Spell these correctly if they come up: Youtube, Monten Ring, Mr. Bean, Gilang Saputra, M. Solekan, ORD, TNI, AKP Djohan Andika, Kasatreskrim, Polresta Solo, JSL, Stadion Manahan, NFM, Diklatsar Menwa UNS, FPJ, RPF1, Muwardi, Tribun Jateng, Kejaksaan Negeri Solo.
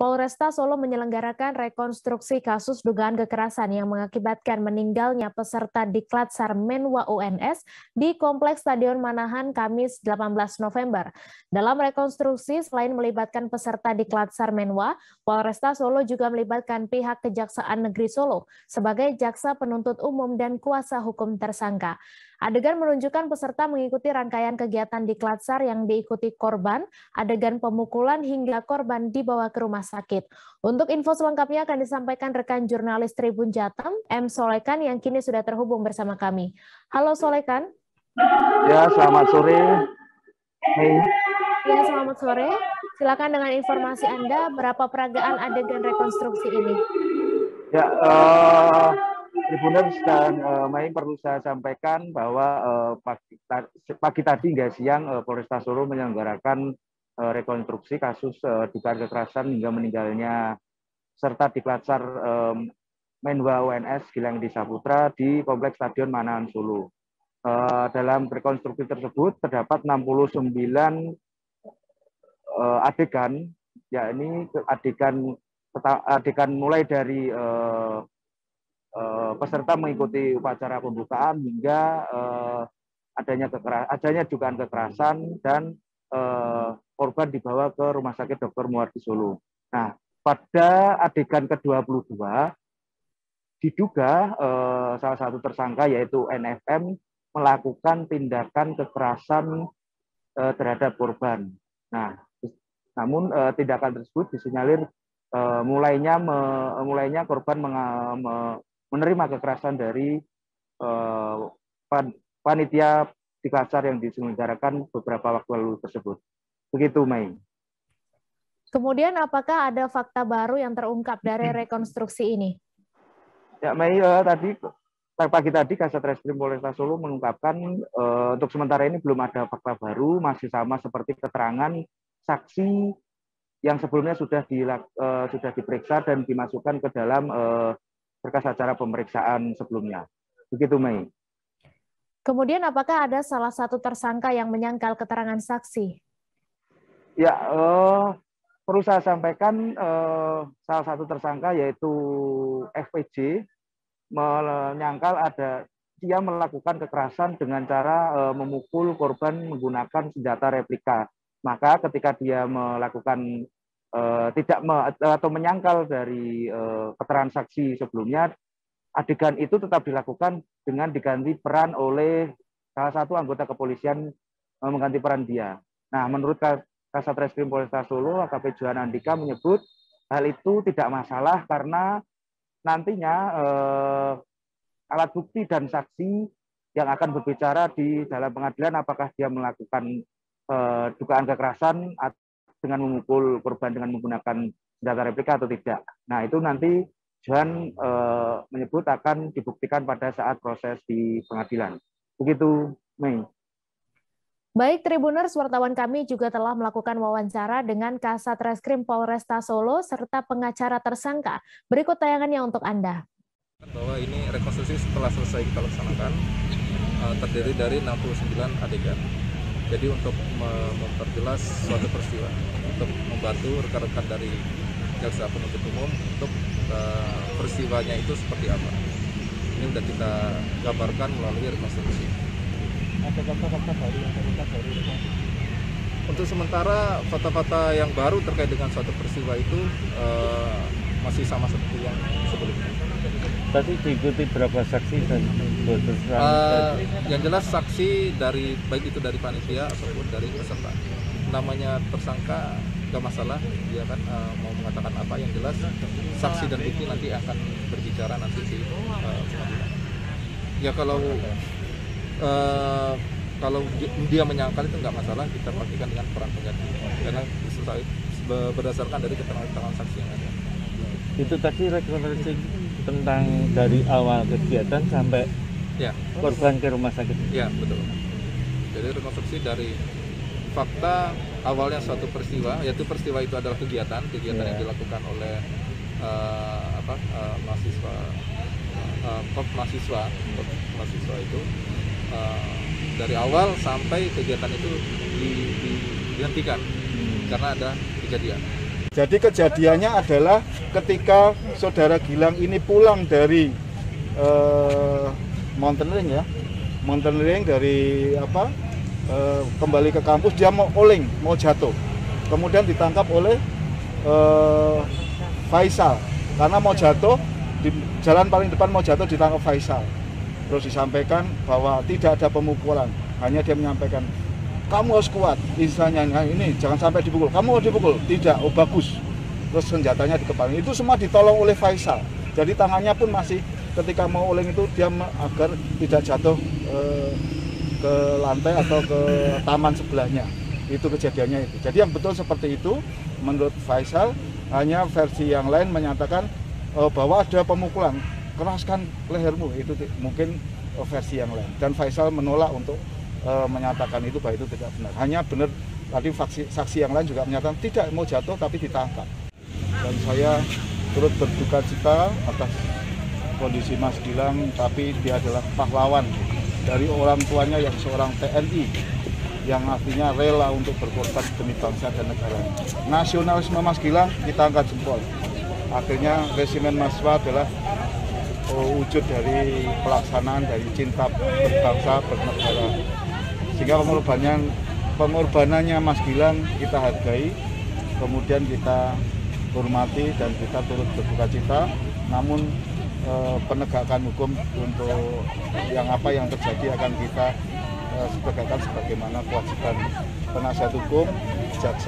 Polresta Solo menyelenggarakan rekonstruksi kasus dugaan kekerasan yang mengakibatkan meninggalnya peserta Diklatsar Menwa UNS di Kompleks Stadion Manahan Kamis 18 November. Dalam rekonstruksi, selain melibatkan peserta Diklatsar Menwa, Polresta Solo juga melibatkan pihak Kejaksaan Negeri Solo sebagai jaksa penuntut umum dan kuasa hukum tersangka. Adegan menunjukkan peserta mengikuti rangkaian kegiatan Diklatsar yang diikuti korban, adegan pemukulan hingga korban dibawa ke rumah sakit. Untuk info selengkapnya akan disampaikan rekan jurnalis Tribun Jateng, M. Solekan, yang kini sudah terhubung bersama kami. Halo Solekan. Ya, selamat sore. Hey. Ya, selamat sore. Silakan dengan informasi Anda, berapa peragaan adegan rekonstruksi ini? Ya, Tribuners dan Main, perlu saya sampaikan bahwa pagi tadi hingga siang Polresta Solo menyelenggarakan rekonstruksi kasus dugaan kekerasan hingga meninggalnya serta Diklatsar Menwa UNS Gilang Saputra di Kompleks Stadion Manahan Solo. Dalam rekonstruksi tersebut terdapat 69 adegan, yakni adegan mulai dari peserta mengikuti upacara pembukaan hingga adanya dugaan kekerasan dan korban dibawa ke Rumah Sakit Dr. Muwardi Solo. Nah, pada adegan ke-22 diduga salah satu tersangka yaitu NFM melakukan tindakan kekerasan terhadap korban. Nah, namun tindakan tersebut disinyalir mulainya korban menerima kekerasan dari panitia Diklatsar yang diselenggarakan beberapa waktu lalu tersebut. Begitu, Mai. Kemudian apakah ada fakta baru yang terungkap dari rekonstruksi ini? Ya, Mai, pagi tadi Kasatreskrim Polresta Solo mengungkapkan untuk sementara ini belum ada fakta baru, masih sama seperti keterangan saksi yang sebelumnya sudah diperiksa dan dimasukkan ke dalam berkas acara pemeriksaan sebelumnya. Begitu, Mei. Kemudian apakah ada salah satu tersangka yang menyangkal keterangan saksi? Ya, perlu saya sampaikan salah satu tersangka yaitu FPJ menyangkal dia melakukan kekerasan dengan cara memukul korban menggunakan senjata replika. Maka ketika dia melakukan menyangkal dari keterangan saksi sebelumnya, adegan itu tetap dilakukan dengan diganti peran oleh salah satu anggota kepolisian mengganti peran dia. Nah, menurut Kasatreskrim Polresta Solo, AKP Djohan Andika menyebut hal itu tidak masalah karena nantinya alat bukti dan saksi yang akan berbicara di dalam pengadilan apakah dia melakukan dugaan kekerasan atau dengan memukul korban dengan menggunakan senjata replika atau tidak. Nah, itu nanti Johan menyebut akan dibuktikan pada saat proses di pengadilan. Begitu, Mei. Baik, Tribuners, wartawan kami juga telah melakukan wawancara dengan Kasatreskrim Polresta Solo serta pengacara tersangka. Berikut tayangannya untuk Anda. Bahwa ini rekonstruksi setelah selesai kita laksanakan terdiri dari 69 adegan. Jadi untuk memperjelas suatu peristiwa, untuk membantu rekan-rekan dari jaksa penuntut umum untuk peristiwanya itu seperti apa. Ini sudah kita gambarkan melalui rekonstruksi. Ada fakta-fakta baru yang terungkap dari rekonstruksi? Untuk sementara fakta-fakta yang baru terkait dengan suatu peristiwa itu masih sama seperti yang sebelumnya. Tadi diikuti berapa saksi dan yang jelas saksi dari baik itu dari panitia ataupun dari peserta. Namanya tersangka nggak masalah, dia kan mau mengatakan apa, yang jelas saksi dan bukti nanti akan berbicara nanti di pengadilan. Ya, kalau dia menyangkal itu nggak masalah, kita pastikan dengan peran pengganti karena berdasarkan dari keterangan-keterangan saksi yang ada. Itu tadi rekonstruksi tentang dari awal kegiatan sampai ya, korban ke rumah sakit. Ya, betul. Jadi rekonstruksi dari fakta awalnya suatu peristiwa, yaitu peristiwa itu adalah kegiatan ya, yang dilakukan oleh mahasiswa itu dari awal sampai kegiatan itu dihentikan karena ada kejadian. Jadi kejadiannya adalah ketika saudara Gilang ini pulang dari Monten Ring ya, Monten Ring dari kembali ke kampus, dia mau oleng, mau jatuh. Kemudian ditangkap oleh Faisal karena mau jatuh di jalan paling depan, mau jatuh ditangkap Faisal. Terus disampaikan bahwa tidak ada pemukulan, hanya dia menyampaikan, kamu harus kuat, misalnya ini jangan sampai dipukul, kamu harus dipukul, tidak, oh bagus. Terus senjatanya di kepala, itu semua ditolong oleh Faisal. Jadi tangannya pun masih ketika mau oleng itu dia agar tidak jatuh ke lantai atau ke taman sebelahnya. Itu kejadiannya itu. Jadi yang betul seperti itu menurut Faisal, hanya versi yang lain menyatakan bahwa ada pemukulan, keraskan lehermu, itu mungkin versi yang lain. Dan Faisal menolak untuk menyatakan itu bahwa itu tidak benar. Hanya benar tadi saksi yang lain juga menyatakan tidak mau jatuh tapi ditangkap. Dan saya turut berduka cita atas kondisi Mas Gilang, tapi dia adalah pahlawan dari orang tuanya yang seorang TNI yang artinya rela untuk berkorban demi bangsa dan negara. Nasionalisme Mas Gilang kita angkat jempol. Akhirnya resimen mahasiswa adalah wujud dari pelaksanaan dari cinta berbangsa bernegara. Sehingga pengorbanannya Mas Gilang kita hargai, kemudian kita hormati dan kita turut berduka cita. Namun penegakan hukum untuk yang terjadi akan kita tegakkan sebagaimana kewajiban penasihat hukum, jaksa.